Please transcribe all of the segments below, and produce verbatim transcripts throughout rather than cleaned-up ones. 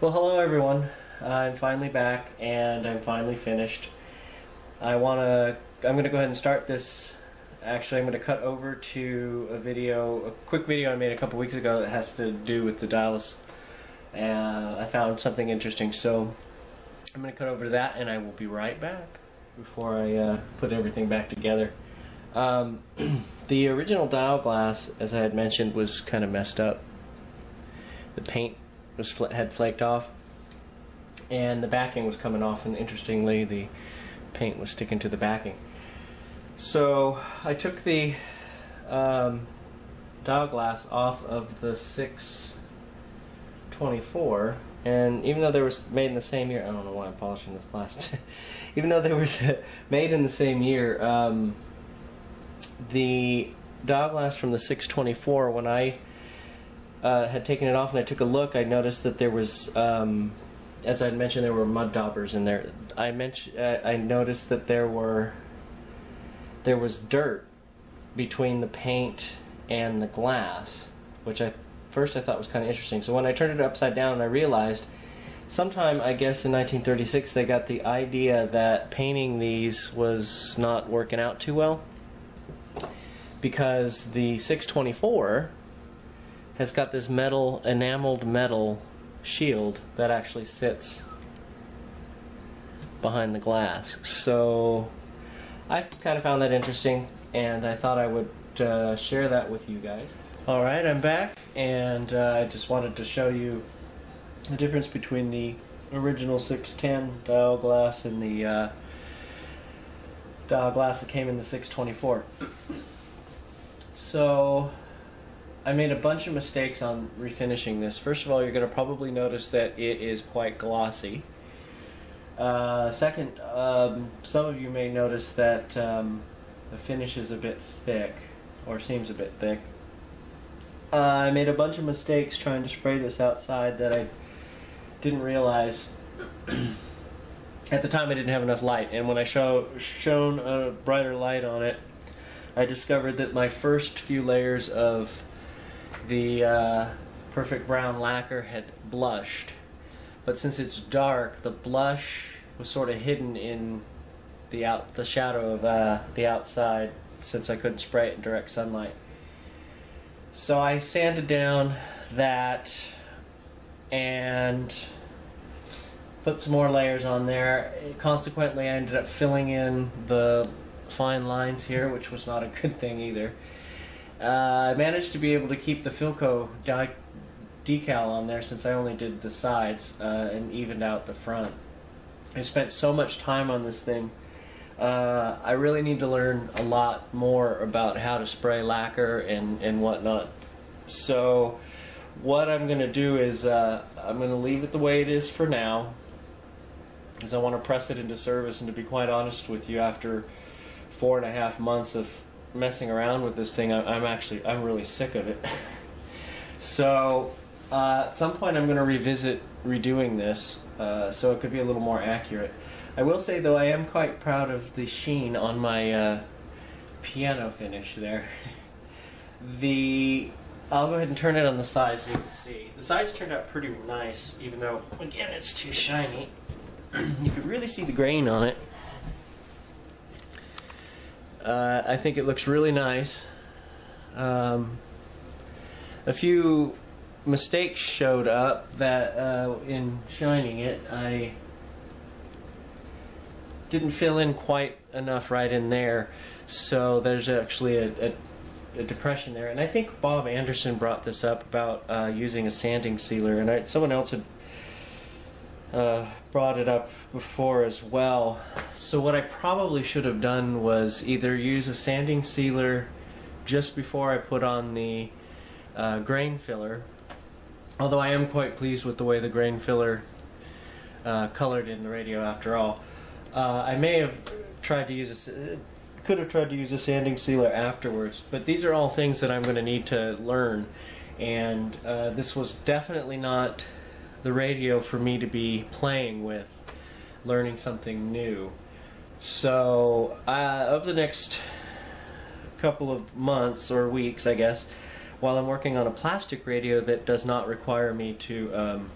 Well, hello everyone. Uh, I'm finally back and I'm finally finished. I wanna, I'm gonna go ahead and start this. Actually, I'm gonna cut over to a video, a quick video I made a couple weeks ago that has to do with the dial-less. Uh, I found something interesting, so I'm gonna cut over to that and I will be right back before I uh, put everything back together. Um, the original dial glass, as I had mentioned, was kind of messed up. The paint was fl had flaked off, and the backing was coming off, and interestingly the paint was sticking to the backing. So I took the um, dial glass off of the six twenty-four, and even though they were made in the same year, I don't know why I'm polishing this glass, even though they were made in the same year, um, the dial glass from the six twenty-four, when I Uh, had taken it off and I took a look, I noticed that there was, um, as I had mentioned, there were mud daubers in there. I mentioned, uh, I noticed that there were, there was dirt between the paint and the glass, which I first I thought was kind of interesting. So when I turned it upside down, I realized, sometime I guess in nineteen thirty-six, they got the idea that painting these was not working out too well, because the six twenty-four has got this metal, enameled metal shield that actually sits behind the glass. So I kind of found that interesting, and I thought I would uh, share that with you guys. All right, I'm back, and uh, I just wanted to show you the difference between the original six ten dial glass and the uh, dial glass that came in the six twenty-four. So I made a bunch of mistakes on refinishing this. First of all, you're going to probably notice that it is quite glossy. Uh, second, um, some of you may notice that um, the finish is a bit thick, or seems a bit thick. Uh, I made a bunch of mistakes trying to spray this outside that I didn't realize. At the time I didn't have enough light, and when I show, shone a brighter light on it, I discovered that my first few layers of the uh, perfect brown lacquer had blushed, but since it's dark, the blush was sort of hidden in the out the shadow of uh, the outside, since I couldn't spray it in direct sunlight. So I sanded down that and put some more layers on there. Consequently, I ended up filling in the fine lines here, which was not a good thing either. Uh, I managed to be able to keep the Filco de decal on there, since I only did the sides uh, and evened out the front. I spent so much time on this thing. Uh, I really need to learn a lot more about how to spray lacquer and, and whatnot. So what I'm going to do is uh, I'm going to leave it the way it is for now, because I want to press it into service, and to be quite honest with you, after four and a half months of messing around with this thing, I'm actually I'm really sick of it. So uh, at some point I'm going to revisit redoing this uh, so it could be a little more accurate. I will say though, I am quite proud of the sheen on my uh, piano finish there. The I'll go ahead and turn it on the sides so you can see. The sides turned out pretty nice, even though again it's too shiny. You could really see the grain on it. Uh, I think it looks really nice. Um, a few mistakes showed up that uh, in shining it, I didn't fill in quite enough right in there, so there's actually a, a, a depression there. And I think Bob Anderson brought this up about uh, using a sanding sealer, and I, someone else had Uh, brought it up before as well. So what I probably should have done was either use a sanding sealer just before I put on the uh, grain filler, although I am quite pleased with the way the grain filler uh, colored in the radio after all. Uh, I may have tried to use a, could have tried to use a sanding sealer afterwards, but these are all things that I'm going to need to learn, and uh, this was definitely not the radio for me to be playing with, learning something new. So uh, over the next couple of months or weeks, I guess, while I'm working on a plastic radio that does not require me to um,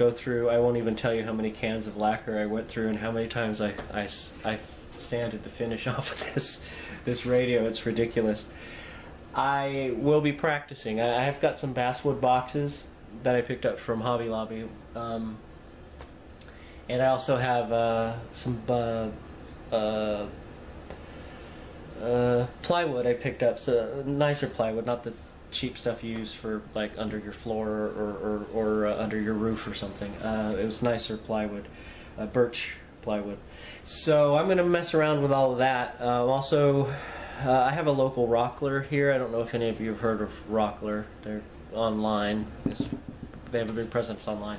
go through, I won't even tell you how many cans of lacquer I went through and how many times I, I, I sanded the finish off of this, this radio. It's ridiculous. I will be practicing. I, I've got some basswood boxes that I picked up from Hobby Lobby. Um, and I also have uh, some uh, uh, uh, plywood I picked up, so nicer plywood, not the cheap stuff you use for like under your floor or, or, or uh, under your roof or something. Uh, it was nicer plywood, uh, birch plywood. So I'm going to mess around with all of that. Uh, also, uh, I have a local Rockler here. I don't know if any of you have heard of Rockler. They're online. It's, they have a big presence online.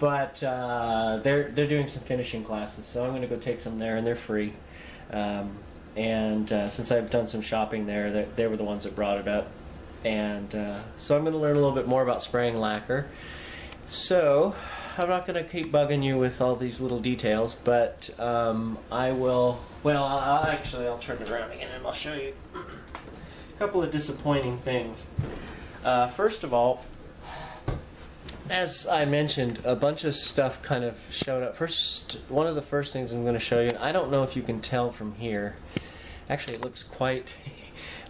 But uh, they're, they're doing some finishing classes, so I'm going to go take some there, and they're free. Um, and uh, since I've done some shopping there, they, they were the ones that brought it up. And uh, so I'm going to learn a little bit more about spraying lacquer. So I'm not going to keep bugging you with all these little details, but um, I will, well, I'll, actually I'll turn it around again and I'll show you a couple of disappointing things. Uh, first of all, as I mentioned, a bunch of stuff kind of showed up. First, one of the first things I'm going to show you, and I don't know if you can tell from here, actually it looks quite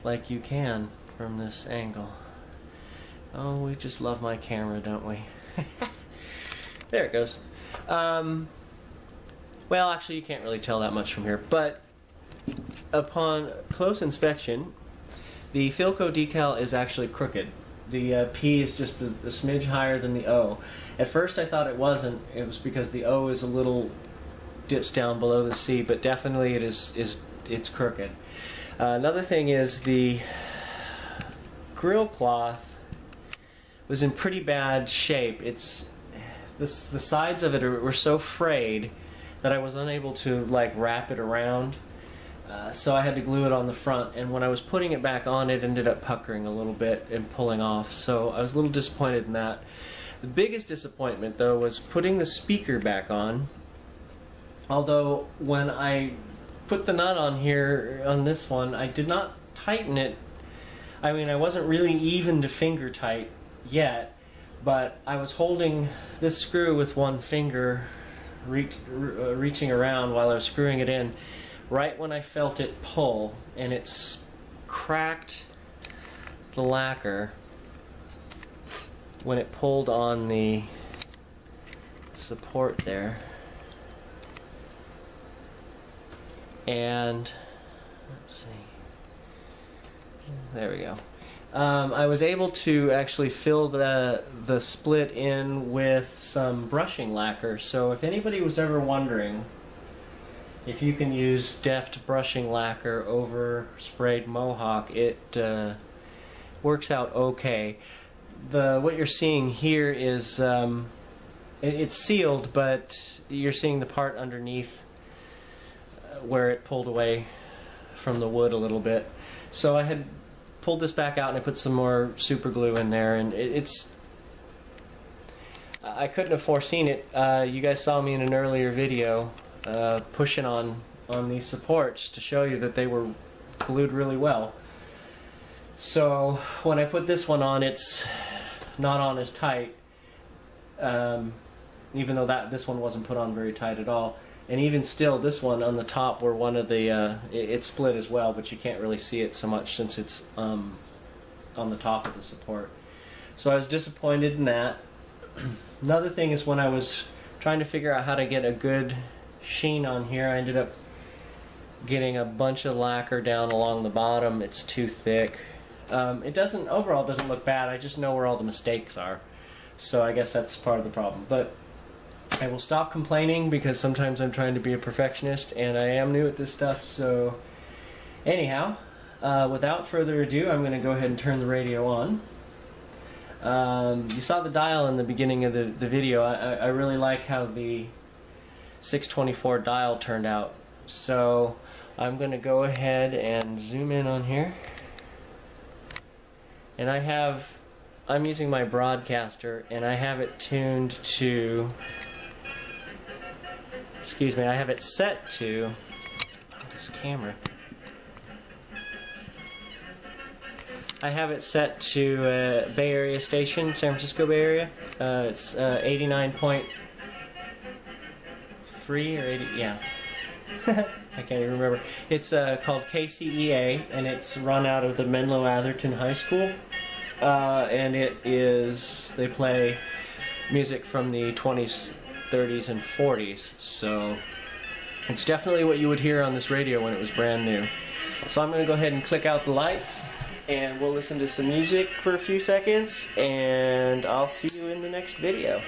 like you can. From this angle. Oh, we just love my camera, don't we? There it goes. Um, well, actually you can't really tell that much from here, but upon close inspection, the Philco decal is actually crooked. The uh, P is just a, a smidge higher than the O. At first I thought it wasn't. It was because the O is a little dips down below the C, but definitely it is, is it's crooked. Uh, another thing is the grill cloth was in pretty bad shape. It's this, the sides of it are, were so frayed that I was unable to like wrap it around, uh, so I had to glue it on the front, and when I was putting it back on, it ended up puckering a little bit and pulling off, so I was a little disappointed in that. The biggest disappointment though was putting the speaker back on, although when I put the nut on here on this one, I did not tighten it. I mean, I wasn't really even to finger tight yet, but I was holding this screw with one finger, reach, uh, reaching around while I was screwing it in, right when I felt it pull, and it's cracked the lacquer when it pulled on the support there. And, let's see. There we go. Um, I was able to actually fill the the split in with some brushing lacquer. So if anybody was ever wondering if you can use deft brushing lacquer over sprayed Mohawk, it uh, works out okay. The what you're seeing here is um, it, it's sealed, but you're seeing the part underneath where it pulled away from the wood a little bit. So I had pulled this back out and I put some more super glue in there, and it, it's I couldn't have foreseen it. Uh, you guys saw me in an earlier video uh, pushing on on these supports to show you that they were glued really well. So when I put this one on, it's not on as tight, um, even though that this one wasn't put on very tight at all. And even still, this one on the top where one of the, uh, it, it split as well, but you can't really see it so much since it's um, on the top of the support. So I was disappointed in that. Another thing is when I was trying to figure out how to get a good sheen on here, I ended up getting a bunch of lacquer down along the bottom. It's too thick. Um, it doesn't, overall doesn't look bad. I just know where all the mistakes are. So I guess that's part of the problem. But I will stop complaining because sometimes I'm trying to be a perfectionist and I am new at this stuff, so anyhow, uh, without further ado, I'm going to go ahead and turn the radio on. Um, you saw the dial in the beginning of the, the video. I, I really like how the six twenty-four dial turned out, so I'm going to go ahead and zoom in on here, and I have, I'm using my broadcaster and I have it tuned to, excuse me, I have it set to, oh, this camera. I have it set to uh, Bay Area Station, San Francisco Bay Area. Uh, it's uh, eighty-nine point three or eighty, yeah. I can't even remember. It's uh, called K C E A, and it's run out of the Menlo Atherton High School. Uh, and it is, they play music from the twenties, thirties, and forties, so it's definitely what you would hear on this radio when it was brand new. So I'm going to go ahead and click out the lights, and we'll listen to some music for a few seconds, and I'll see you in the next video.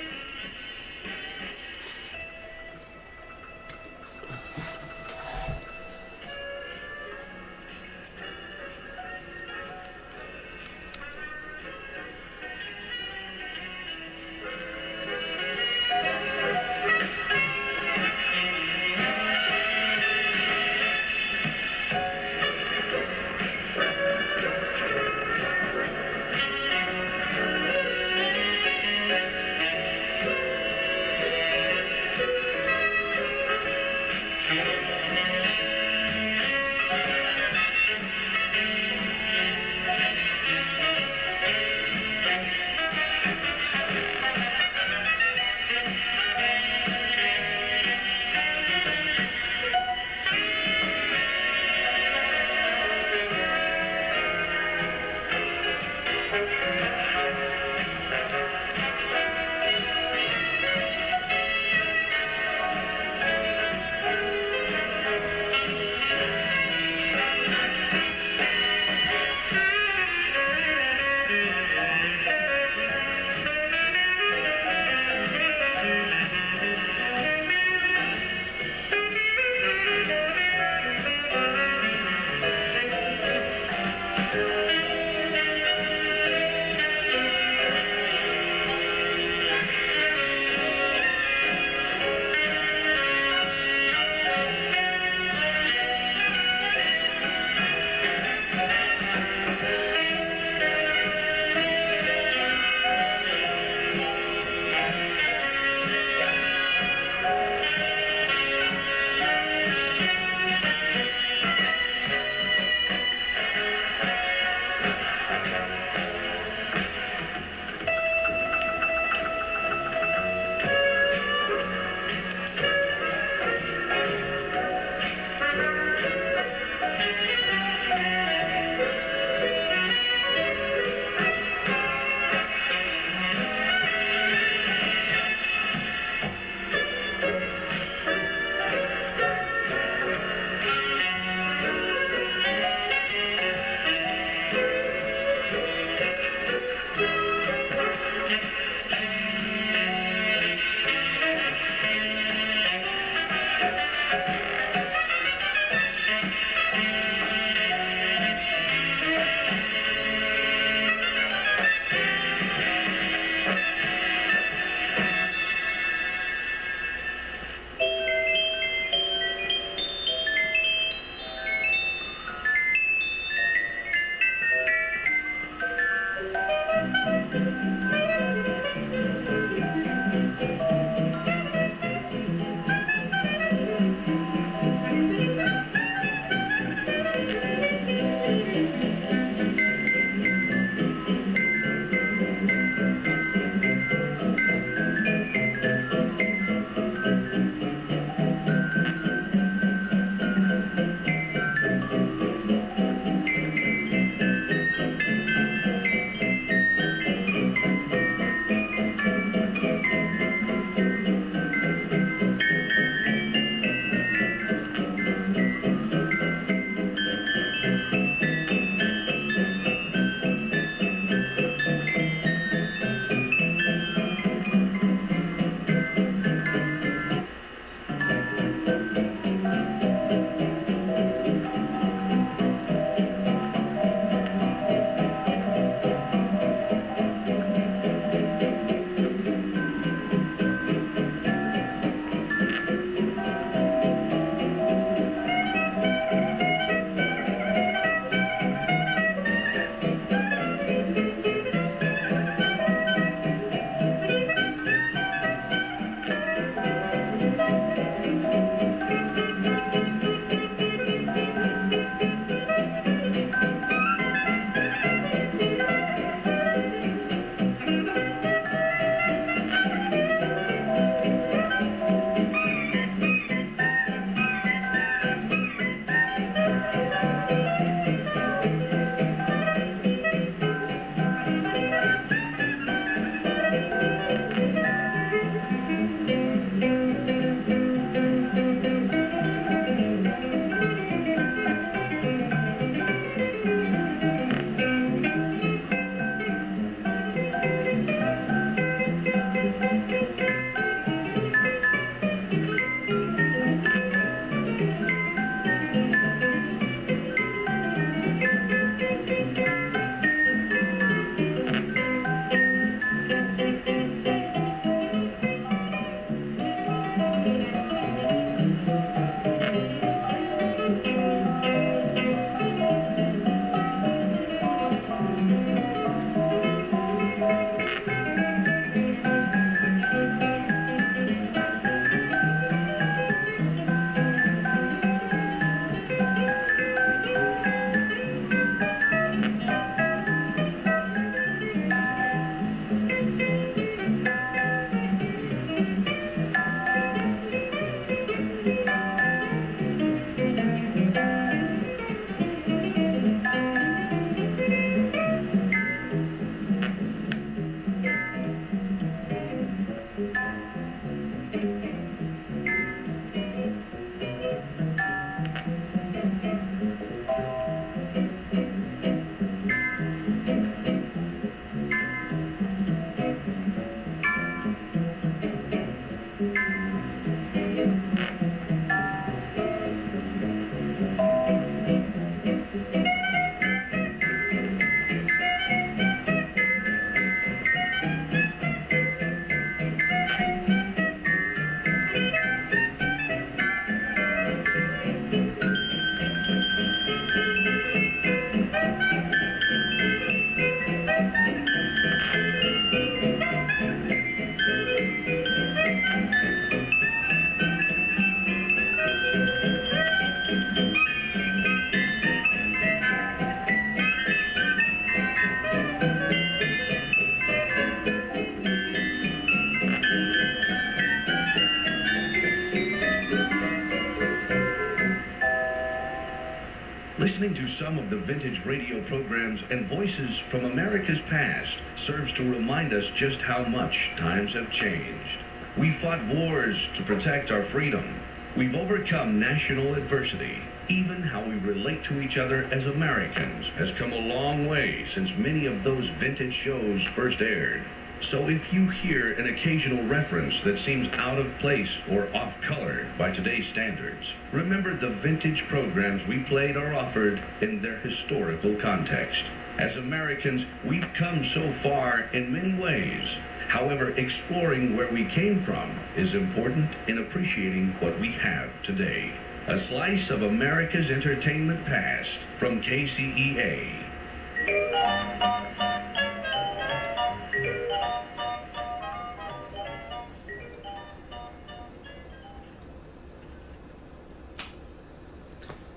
to some of the vintage radio programs and voices from America's past serves to remind us just how much times have changed. We fought wars to protect our freedom. We've overcome national adversity. Even how we relate to each other as Americans has come a long way since many of those vintage shows first aired. So if you hear an occasional reference that seems out of place or off color by today's standards, remember the vintage programs we played are offered in their historical context. As Americans, we've come so far in many ways. However, exploring where we came from is important in appreciating what we have today. A slice of America's entertainment past from K C E A.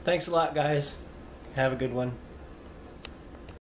Thanks a lot, guys. Have a good one.